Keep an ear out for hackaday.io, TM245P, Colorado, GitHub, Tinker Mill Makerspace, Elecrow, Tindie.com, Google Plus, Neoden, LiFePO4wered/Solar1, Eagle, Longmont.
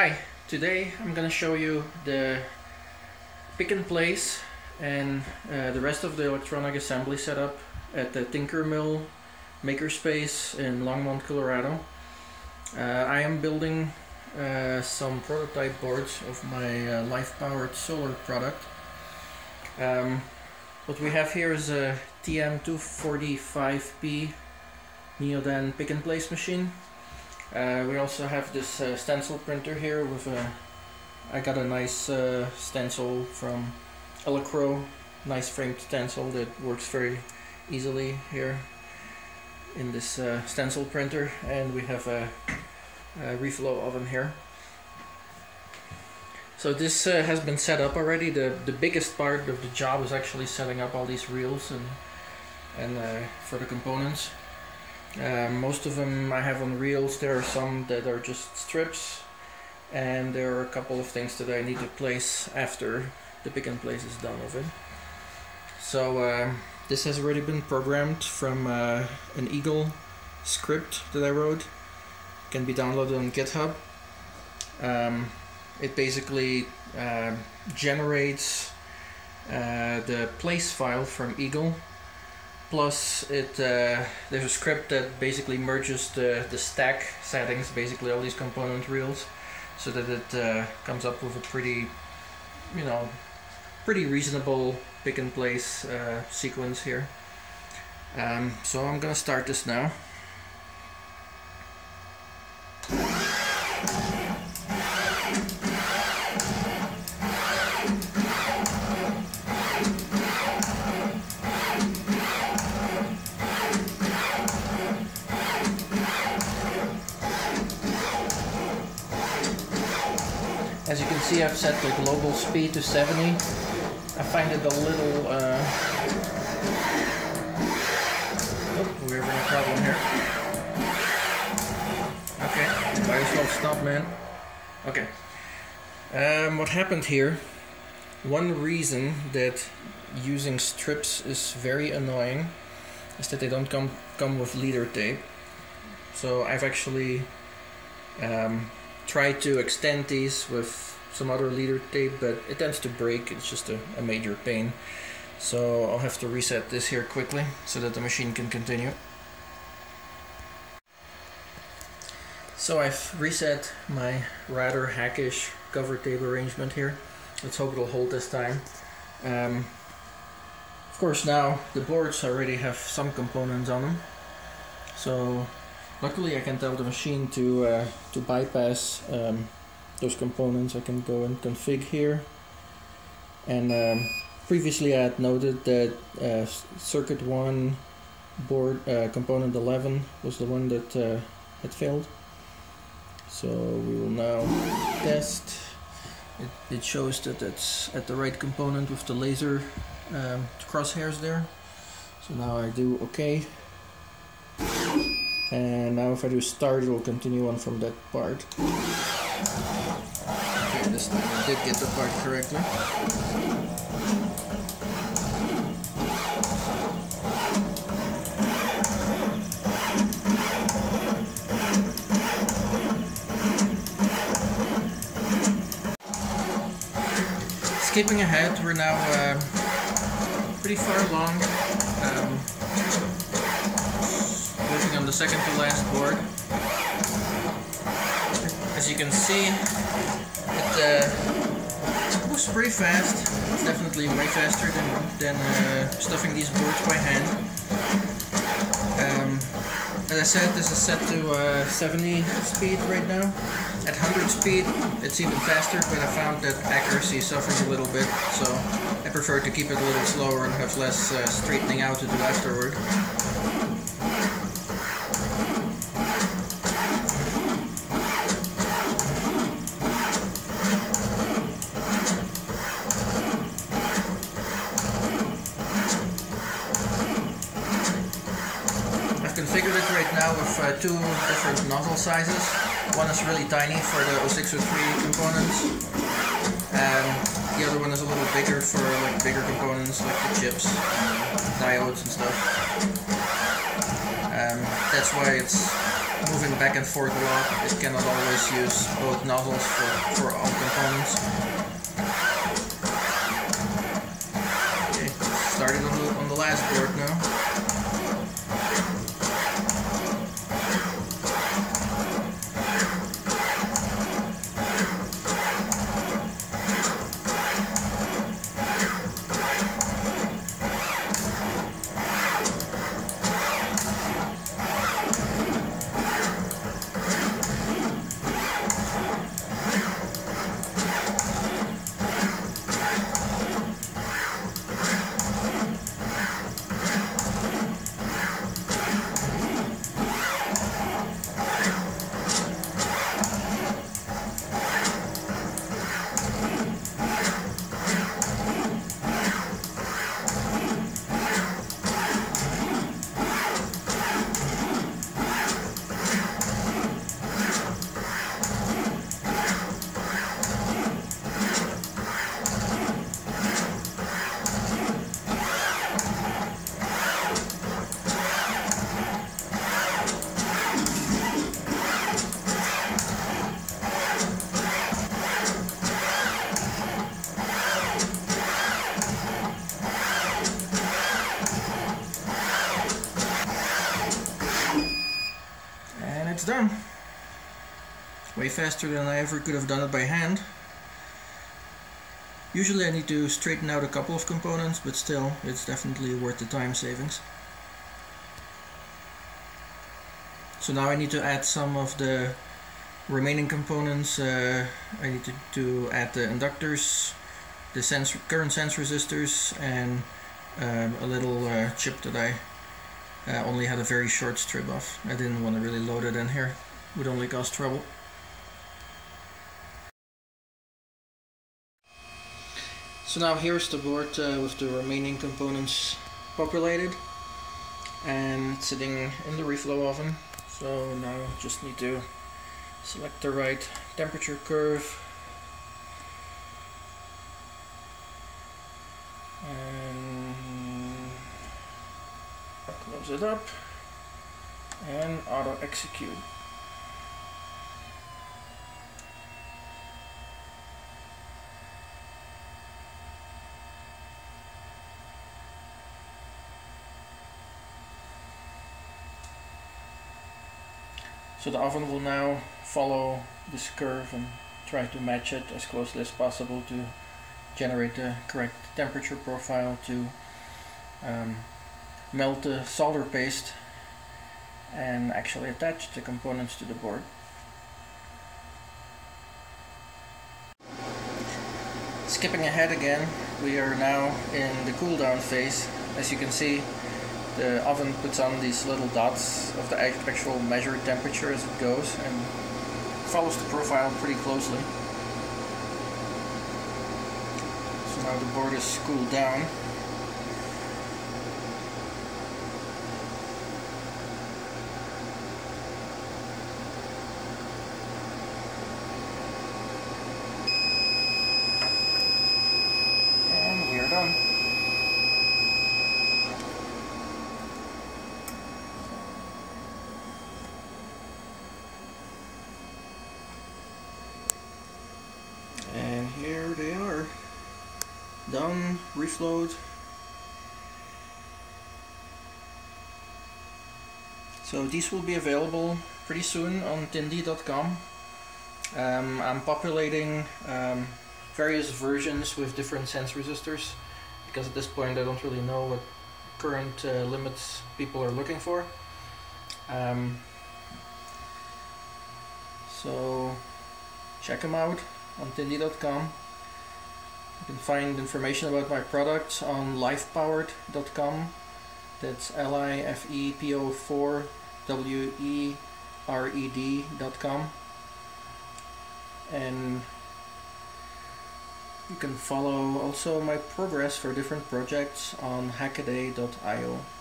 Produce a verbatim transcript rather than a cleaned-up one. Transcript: Hi, today I'm gonna show you the pick and place and uh, the rest of the electronic assembly setup at the Tinker Mill Makerspace in Longmont, Colorado. Uh, I am building uh, some prototype boards of my uh, LiFePO4wered solar product. Um, what we have here is a T M two forty-five P Neoden pick and place machine. Uh, we also have this uh, stencil printer here with a, I got a nice uh, stencil from Elecrow, nice framed stencil that works very easily here in this uh, stencil printer, and we have a, a reflow oven here. So this uh, has been set up already. The, the biggest part of the job is actually setting up all these reels and, and uh, for the components. Uh, most of them I have on reels. There are some that are just strips, and there are a couple of things that I need to place after the pick and place is done of it. So uh, this has already been programmed from uh, an Eagle script that I wrote. It can be downloaded on GitHub. Um, it basically uh, generates uh, the place file from Eagle. Plus, it uh, there's a script that basically merges the, the stack settings, basically all these component reels, so that it uh, comes up with a pretty, you know, pretty reasonable pick and place uh, sequence here. Um, so I'm gonna start this now. As you can see, I've set the global speed to seventy. I find it a little... Uh... Oh, we're having a problem here. Okay, might as well stop, man. Okay. Um, what happened here? One reason that using strips is very annoying is that they don't come, come with leader tape. So I've actually... Um, try to extend these with some other leader tape, but it tends to break. It's just a, a major pain. So I'll have to reset this here quickly so that the machine can continue. So I've reset my rather hackish cover tape arrangement here. Let's hope it'll hold this time. Um, of course, now the boards already have some components on them. So luckily, I can tell the machine to uh, to bypass um, those components. I can go and config here. And um, previously, I had noted that uh, circuit one board uh, component eleven was the one that uh, had failed. So we will now test. It, it shows that it's at the right component with the laser um, crosshairs there. So now I do OK. And now if I do start, it will continue on from that part. Okay, this time I did get the part correctly. Skipping ahead, we're now uh, pretty far along. Um, on the second to last board. As you can see, it uh, moves pretty fast. It's definitely way faster than, than uh, stuffing these boards by hand. Um, as I said, this is set to uh, seventy speed right now. At one hundred speed, it's even faster, but I found that accuracy suffers a little bit, so I prefer to keep it a little slower and have less uh, straightening out to do afterward. Configured it right now with uh, two different nozzle sizes. One is really tiny for the oh six oh three components, and the other one is a little bigger for like bigger components like the chips, and diodes and stuff. Um, that's why it's moving back and forth a lot. I cannot always use both nozzles for, for all components. Okay, starting on the, on the last board now. Done. Way faster than I ever could have done it by hand. Usually I need to straighten out a couple of components, but still it's definitely worth the time savings. So now I need to add some of the remaining components. uh, I need to, to add the inductors, the sense, current sense resistors, and um, a little uh, chip that I Uh, only had a very short strip off. I didn't want to really load it in here, would only cause trouble. So now here's the board uh, with the remaining components populated and it's sitting in the reflow oven. So now just need to select the right temperature curve and close it up and auto execute. So the oven will now follow this curve and try to match it as closely as possible to generate the correct temperature profile to um, melt the solder paste and actually attach the components to the board. Skipping ahead again, we are now in the cool down phase. As you can see, the oven puts on these little dots of the actual measured temperature as it goes and follows the profile pretty closely. So now the board is cooled down. And here they are, done, reflowed. So these will be available pretty soon on Tindie dot com. Um, I'm populating um, various versions with different sense resistors, because at this point I don't really know what current uh, limits people are looking for. Um, so check them out on Tindie dot com. You can find information about my products on life powered dot com. That's L I F E P O four W E R E D dot com. And you can follow also my progress for different projects on hackaday dot I O.